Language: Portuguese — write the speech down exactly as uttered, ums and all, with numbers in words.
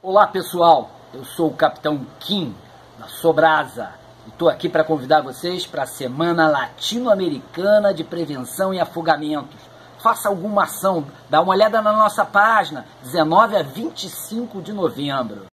Olá pessoal, eu sou o Capitão Kim, da Sobrasa, e estou aqui para convidar vocês para a Semana Latino-Americana de Prevenção e Afogamentos. Faça alguma ação, dá uma olhada na nossa página, dezenove a vinte e cinco de novembro.